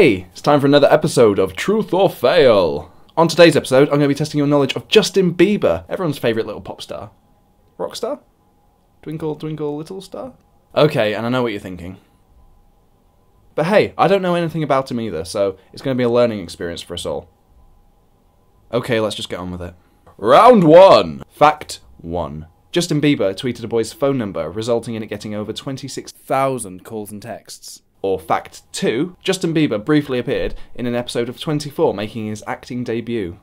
Hey, it's time for another episode of Truth or Fail. On today's episode, I'm going to be testing your knowledge of Justin Bieber, everyone's favourite little pop star. Rock star? Twinkle, twinkle, little star? Okay, and I know what you're thinking. But hey, I don't know anything about him either, so it's going to be a learning experience for us all. Okay, let's just get on with it. Round 1! Fact 1. Justin Bieber tweeted a boy's phone number, resulting in it getting over 26,000 calls and texts. Or fact 2, Justin Bieber briefly appeared in an episode of 24, making his acting debut.